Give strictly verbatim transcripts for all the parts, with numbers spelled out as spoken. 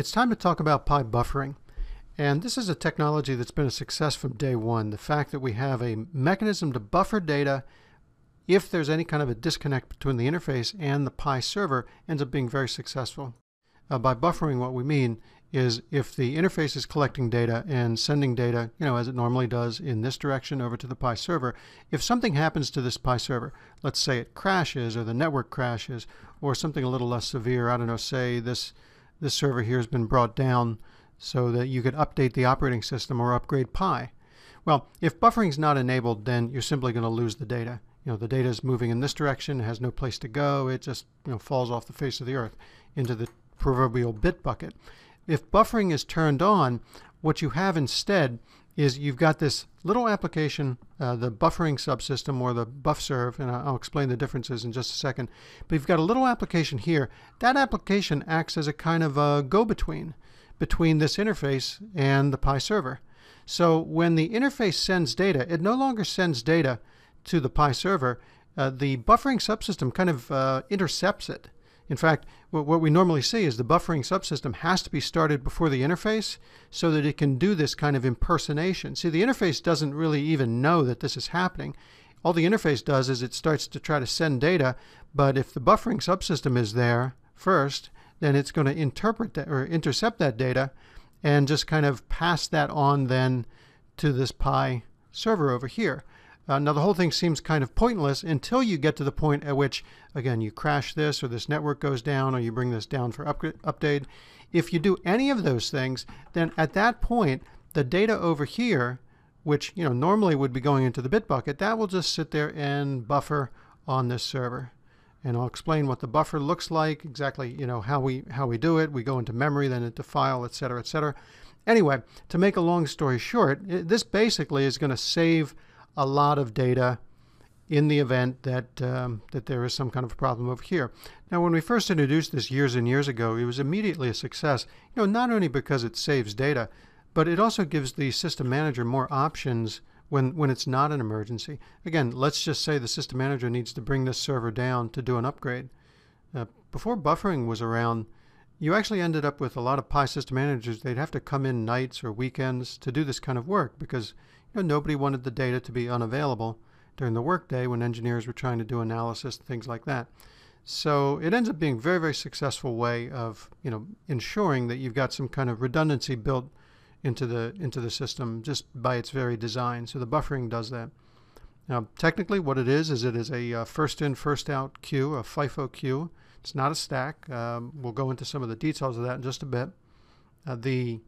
It's time to talk about P I buffering, and this is a technology that's been a success from day one. The fact that we have a mechanism to buffer data if there's any kind of a disconnect between the interface and the P I server ends up being very successful. Uh, by buffering, what we mean is if the interface is collecting data and sending data, you know, as it normally does in this direction over to the P I server, if something happens to this P I server, let's say it crashes or the network crashes or something a little less severe, I don't know, say this This server here has been brought down so that you could update the operating system or upgrade P I. Well, if buffering is not enabled, then you're simply going to lose the data. You know, the data is moving in this direction, has no place to go. It just, you know, falls off the face of the earth into the proverbial bit bucket. If buffering is turned on, what you have instead is you've got this little application, uh, the buffering subsystem or the buff serve, and I'll explain the differences in just a second, but you've got a little application here. That application acts as a kind of a go-between between this interface and the P I server. So when the interface sends data, it no longer sends data to the P I server. Uh, the buffering subsystem kind of uh, intercepts it. In fact, what we normally see is the buffering subsystem has to be started before the interface so that it can do this kind of impersonation. See, the interface doesn't really even know that this is happening. All the interface does is it starts to try to send data, but if the buffering subsystem is there first, then it's going to interpret that or intercept that data and just kind of pass that on then to this P I server over here. Uh, now, the whole thing seems kind of pointless until you get to the point at which, again, you crash this or this network goes down or you bring this down for update. If you do any of those things, then at that point, the data over here, which, you know, normally would be going into the bit bucket, that will just sit there and buffer on this server. And I'll explain what the buffer looks like, exactly, you know, how we, how we do it. We go into memory, then into file, et cetera, et cetera. Anyway, to make a long story short, it, this basically is going to save a lot of data in the event that um, that there is some kind of a problem over here. Now, when we first introduced this years and years ago, it was immediately a success. You know, not only because it saves data, but it also gives the system manager more options when when it's not an emergency. Again, let's just say the system manager needs to bring this server down to do an upgrade. Uh, before buffering was around, you actually ended up with a lot of P I system managers. They'd have to come in nights or weekends to do this kind of work because, you know, nobody wanted the data to be unavailable during the workday when engineers were trying to do analysis and things like that. So it ends up being a very, very successful way of, you know, ensuring that you've got some kind of redundancy built into the into the system just by its very design. So the buffering does that. Now, technically, what it is is it is a uh, first-in, first-out queue, a FIFO queue. It's not a stack. Um, we'll go into some of the details of that in just a bit. Uh, the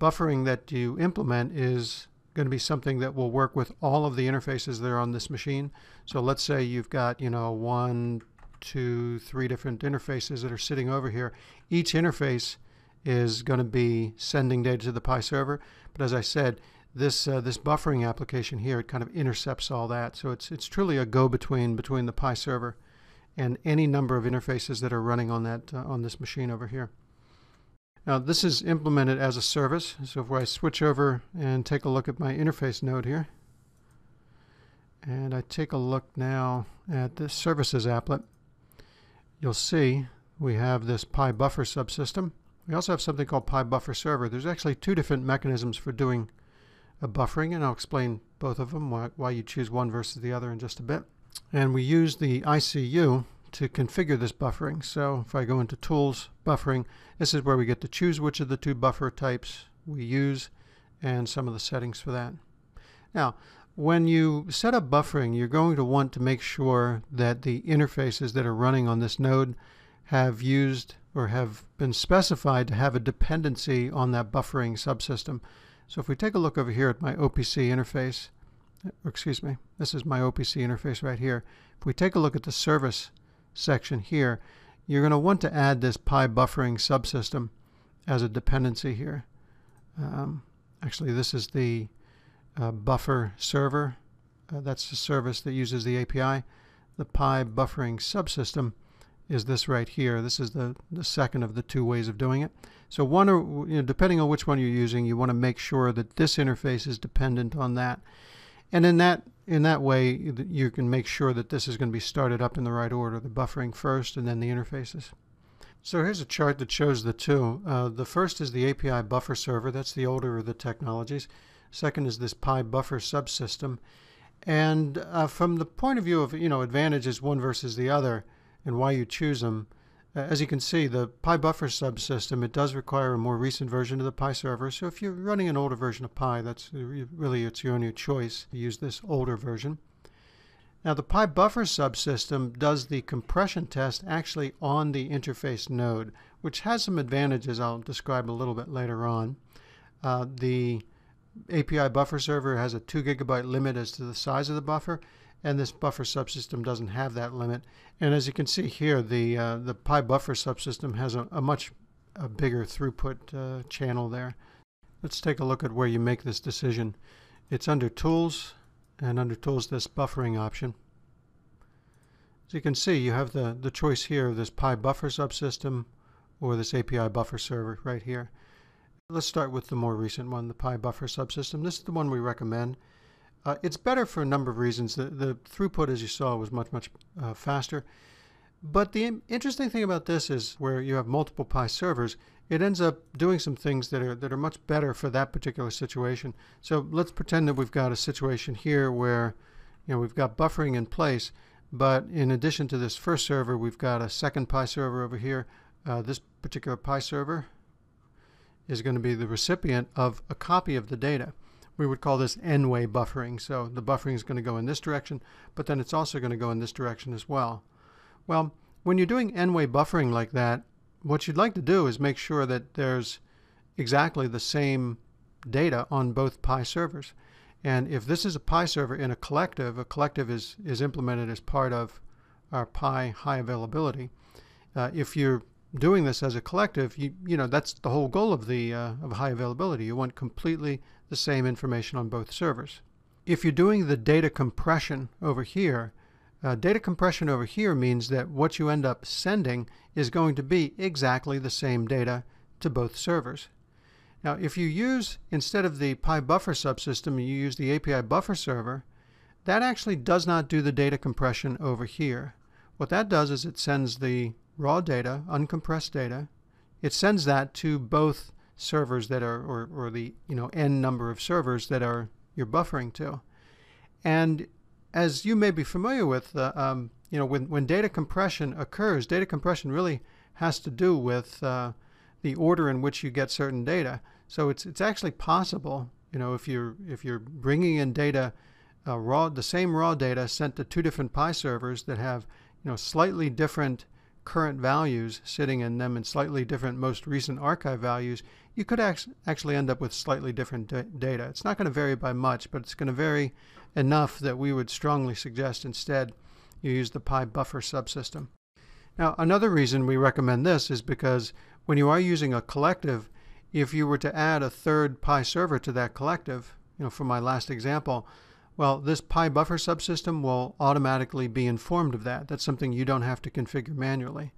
buffering that you implement is going to be something that will work with all of the interfaces that are on this machine. So let's say you've got, you know, one, two, three different interfaces that are sitting over here. Each interface is going to be sending data to the P I server. But as I said, this uh, this buffering application here, it kind of intercepts all that. So it's it's truly a go-between between the P I server and any number of interfaces that are running on that uh, on this machine over here. Now, this is implemented as a service, so if I switch over and take a look at my interface node here, and I take a look now at this services applet, you'll see we have this P I Buffer subsystem. We also have something called P I Buffer Server. There's actually two different mechanisms for doing a buffering, and I'll explain both of them, why, why you choose one versus the other in just a bit. And we use the I C U to configure this buffering. So if I go into Tools, Buffering, this is where we get to choose which of the two buffer types we use and some of the settings for that. Now, when you set up buffering, you're going to want to make sure that the interfaces that are running on this node have used or have been specified to have a dependency on that buffering subsystem. So if we take a look over here at my O P C interface, or excuse me, this is my O P C interface right here. If we take a look at the service section here, you're going to want to add this P I buffering subsystem as a dependency here. Um, actually, this is the uh, buffer server. Uh, that's the service that uses the A P I. The P I buffering subsystem is this right here. This is the, the second of the two ways of doing it. So one, or, you know, depending on which one you're using, you want to make sure that this interface is dependent on that. And in that in that way, you can make sure that this is going to be started up in the right order, the buffering first and then the interfaces. So here's a chart that shows the two. Uh, the first is the A P I Buffer Server. That's the older of the technologies. Second is this P I Buffer Subsystem. And uh, from the point of view of, you know, advantages one versus the other and why you choose them, uh, as you can see, the P I Buffer Subsystem, it does require a more recent version of the P I Server. So if you're running an older version of P I, that's really, it's your only choice to use this older version. Now the P I Buffer Subsystem does the compression test actually on the interface node, which has some advantages I'll describe a little bit later on. Uh, the A P I Buffer Server has a two gigabyte limit as to the size of the buffer, and this Buffer Subsystem doesn't have that limit. And as you can see here, the uh, the P I Buffer Subsystem has a, a much a bigger throughput uh, channel there. Let's take a look at where you make this decision. It's under Tools. And under Tools, this Buffering option. As you can see, you have the, the choice here of this P I Buffer Subsystem or this A P I Buffer Server right here. Let's start with the more recent one, the P I Buffer Subsystem. This is the one we recommend. Uh, it's better for a number of reasons. The, the throughput, as you saw, was much, much uh, faster. But the interesting thing about this is where you have multiple P I servers, it ends up doing some things that are that are much better for that particular situation. So let's pretend that we've got a situation here where, you know, we've got buffering in place, but in addition to this first server, we've got a second P I server over here. Uh, this particular P I server is going to be the recipient of a copy of the data. We would call this N-Way Buffering. So the buffering is going to go in this direction, but then it's also going to go in this direction as well. Well, when you're doing N-way buffering like that, what you'd like to do is make sure that there's exactly the same data on both P I servers. And if this is a P I server in a collective, a collective is, is implemented as part of our P I High Availability. Uh, if you're doing this as a collective, you, you know, that's the whole goal of, the, uh, of high availability. You want completely the same information on both servers. If you're doing the data compression over here, Uh, data compression over here means that what you end up sending is going to be exactly the same data to both servers. Now, if you use, instead of the P I Buffer Subsystem, you use the A P I Buffer Server, that actually does not do the data compression over here. What that does is it sends the raw data, uncompressed data, it sends that to both servers that are, or, or the, you know, n number of servers that are you're buffering to. And as you may be familiar with, uh, um, you know, when, when data compression occurs, data compression really has to do with uh, the order in which you get certain data. So it's it's actually possible, you know, if you're if you're bringing in data, uh, raw the same raw data sent to two different P I servers that have, you know, slightly different current values sitting in them and slightly different most recent archive values, you could act actually end up with slightly different da data. It's not going to vary by much, but it's going to vary enough that we would strongly suggest instead you use the P I Buffer Subsystem. Now, another reason we recommend this is because when you are using a collective, if you were to add a third P I server to that collective, you know, for my last example, well, this P I Buffer Subsystem will automatically be informed of that. That's something you don't have to configure manually.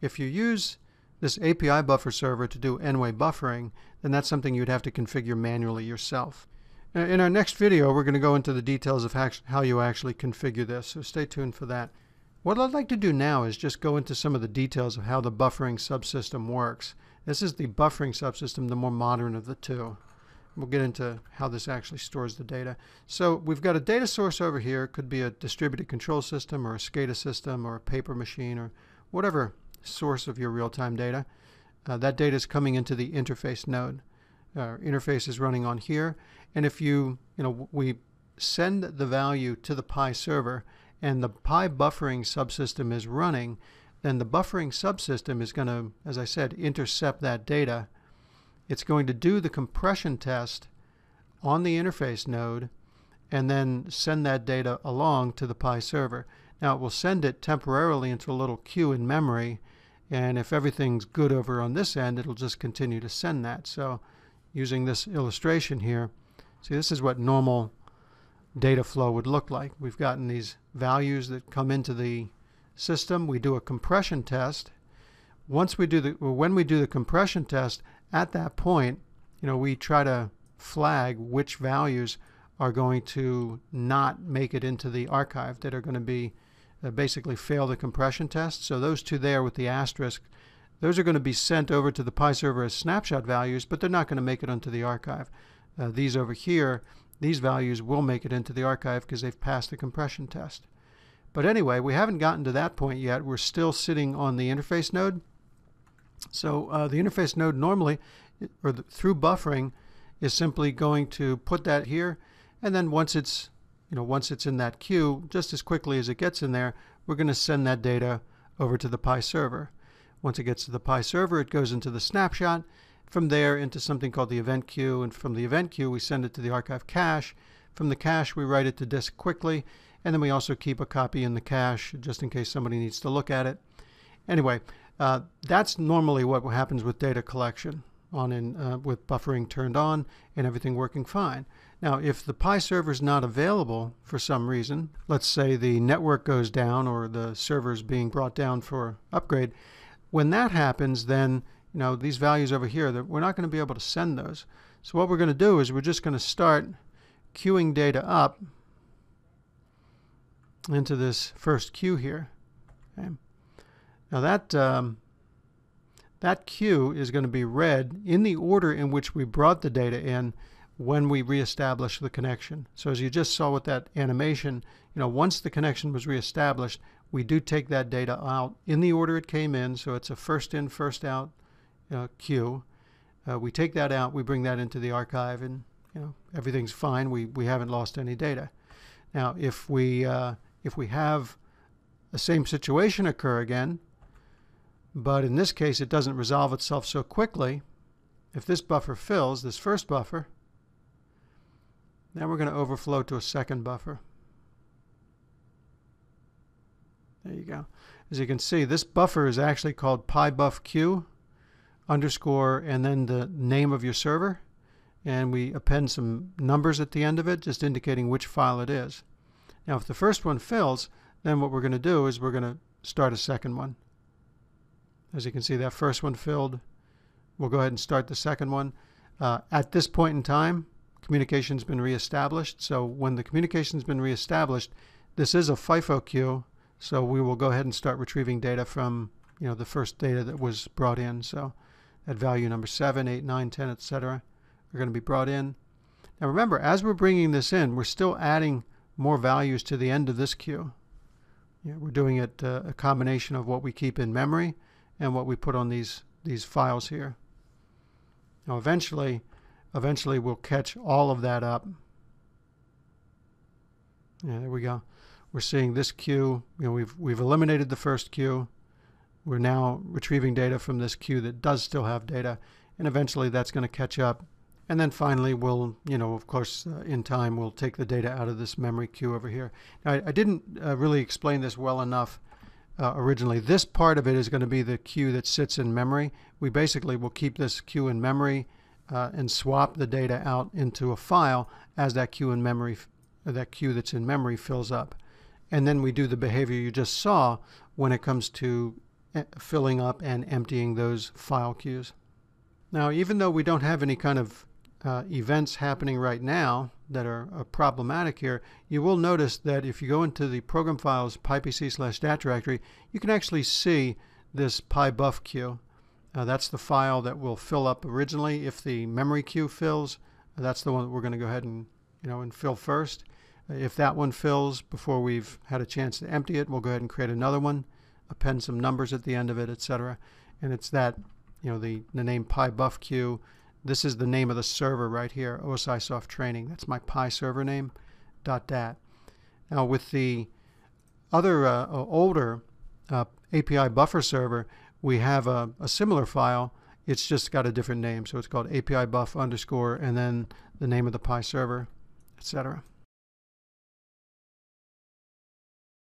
If you use this A P I Buffer Server to do N-way buffering, then that's something you'd have to configure manually yourself. In our next video, we're going to go into the details of how you actually configure this, so stay tuned for that. What I'd like to do now is just go into some of the details of how the buffering subsystem works. This is the buffering subsystem, the more modern of the two. We'll get into how this actually stores the data. So we've got a data source over here. It could be a distributed control system or a SCADA system or a paper machine or whatever source of your real-time data. Uh, that data is coming into the interface node. Our interface is running on here. And if you, you know, we send the value to the P I server and the P I buffering subsystem is running, then the buffering subsystem is going to, as I said, intercept that data. It's going to do the compression test on the interface node and then send that data along to the P I server. Now it will send it temporarily into a little queue in memory, and if everything's good over on this end, it'll just continue to send that. So using this illustration here, see, this is what normal data flow would look like. We've gotten these values that come into the system. We do a compression test. Once we do the, well, when we do the compression test, at that point, you know, we try to flag which values are going to not make it into the archive, that are going to be uh, basically fail the compression test. So those two there with the asterisk, Those are going to be sent over to the P I server as snapshot values, but they're not going to make it onto the archive. Uh, these over here, these values will make it into the archive because they've passed the compression test. But anyway, we haven't gotten to that point yet. We're still sitting on the interface node. So uh, the interface node normally, or the, through buffering, is simply going to put that here, and then once it's, you know, once it's in that queue, just as quickly as it gets in there, we're going to send that data over to the P I server. Once it gets to the P I server, it goes into the snapshot, from there into something called the event queue, and from the event queue we send it to the archive cache. From the cache we write it to disk quickly, and then we also keep a copy in the cache just in case somebody needs to look at it. Anyway, uh, that's normally what happens with data collection on in, uh, with buffering turned on and everything working fine. Now, if the P I server is not available for some reason, let's say the network goes down or the server is being brought down for upgrade, when that happens, then you know these values over here, that we're not going to be able to send those. So what we're going to do is we're just going to start queuing data up into this first queue here. Okay. Now that um, that queue is going to be read in the order in which we brought the data in when we reestablish the connection. So as you just saw with that animation, you know, once the connection was reestablished, we do take that data out in the order it came in. So it's a first in, first out uh, queue. Uh, we take that out, we bring that into the archive, and you know everything's fine. We we haven't lost any data. Now, if we uh, if we have the same situation occur again, but in this case it doesn't resolve itself so quickly, if this buffer fills, this first buffer, then we're going to overflow to a second buffer. There you go. As you can see, this buffer is actually called PIBUFFQ underscore and then the name of your server, and we append some numbers at the end of it just indicating which file it is. Now if the first one fills, then what we're going to do is we're going to start a second one. As you can see, that first one filled. We'll go ahead and start the second one. Uh, at this point in time, communication's been reestablished. So when the communication's been reestablished, this is a FIFO queue. So we will go ahead and start retrieving data from, you know, the first data that was brought in. So at value number seven, eight, nine, ten, et cetera are going to be brought in. Now remember, as we're bringing this in, we're still adding more values to the end of this queue. Yeah, we're doing it uh, a combination of what we keep in memory and what we put on these these files here. Now eventually, eventually we'll catch all of that up. Yeah, there we go. We're seeing this queue. You know, we've we've eliminated the first queue. We're now retrieving data from this queue that does still have data, and eventually that's going to catch up. And then finally, we'll, you know, of course, uh, in time, we'll take the data out of this memory queue over here. Now, I, I didn't uh, really explain this well enough uh, originally. This part of it is going to be the queue that sits in memory. We basically will keep this queue in memory uh, and swap the data out into a file as that queue in memory, that queue that's in memory fills up. And then we do the behavior you just saw when it comes to filling up and emptying those file queues. Now, even though we don't have any kind of Uh, events happening right now that are, are problematic here, you will notice that if you go into the program files pipc slash dat directory, you can actually see this PIBUFF queue. Uh, that's the file that will fill up originally if the memory queue fills. Uh, that's the one that we're going to go ahead and you know and fill first. Uh, if that one fills before we've had a chance to empty it, we'll go ahead and create another one, append some numbers at the end of it, et cetera. And it's that you know the the name PIBUFFQ. This is the name of the server right here, OSIsoft Training. That's my P I server name, dot dat. Now with the other uh, older uh, A P I Buffer Server, we have a, a similar file. It's just got a different name. So it's called A P I Buff underscore and then the name of the P I server, et cetera.